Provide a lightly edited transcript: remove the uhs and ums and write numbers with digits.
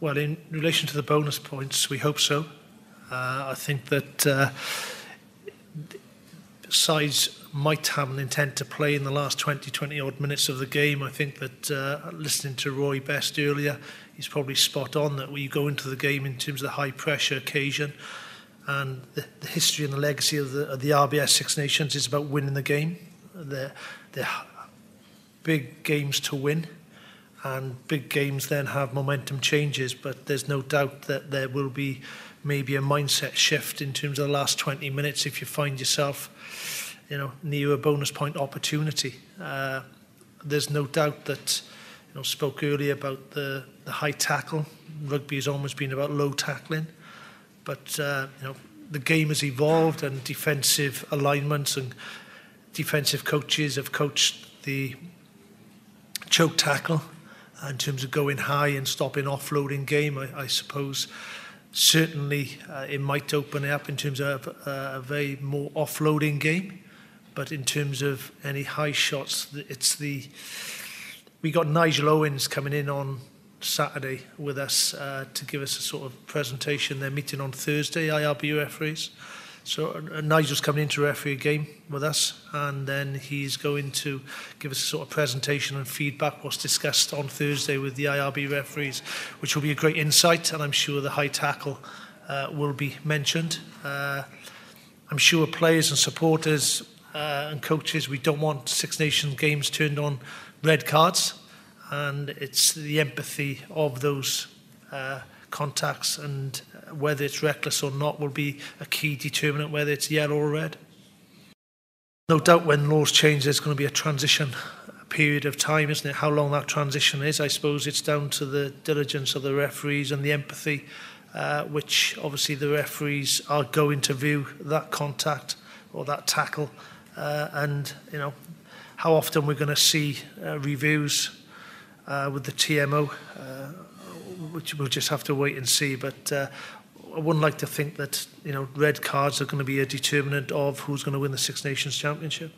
Well, in relation to the bonus points, we hope so. I think that sides might have an intent to play in the last 20-odd minutes of the game. I think that listening to Roy Best earlier, he's probably spot on that we go into the game in terms of the high-pressure occasion. And the history and the legacy of the RBS Six Nations is about winning the game. They're big games to win, and big games then have momentum changes. But there's no doubt that there will be maybe a mindset shift in terms of the last 20 minutes if you find yourself, near a bonus point opportunity. There's no doubt that, spoke earlier about the high tackle. Rugby has almost been about low tackling. But the game has evolved, and defensive alignments and defensive coaches have coached the choke tackle in terms of going high and stopping offloading game. I suppose certainly it might open it up in terms of a very more offloading game. But in terms of any high shots, we got Nigel Owens coming in on Saturday with us to give us a sort of presentation. They're meeting on Thursday, IRB referees. So Nigel's coming in to referee a game with us, and then he's going to give us a sort of presentation and feedback what's discussed on Thursday with the IRB referees, which will be a great insight, and I'm sure the high tackle will be mentioned. I'm sure players and supporters and coaches, we don't want Six Nations games turned on red cards. And it's the empathy of those contacts, and whether it's reckless or not will be a key determinant, whether it's yellow or red. No doubt when laws change, there's going to be a transition period of time, isn't it? How long that transition is, I suppose it's down to the diligence of the referees and the empathy, which obviously the referees are going to view that contact or that tackle. And, how often we're going to see reviews with the TMO, which we'll just have to wait and see. But I wouldn't like to think that red cards are going to be a determinant of who's going to win the Six Nations Championship.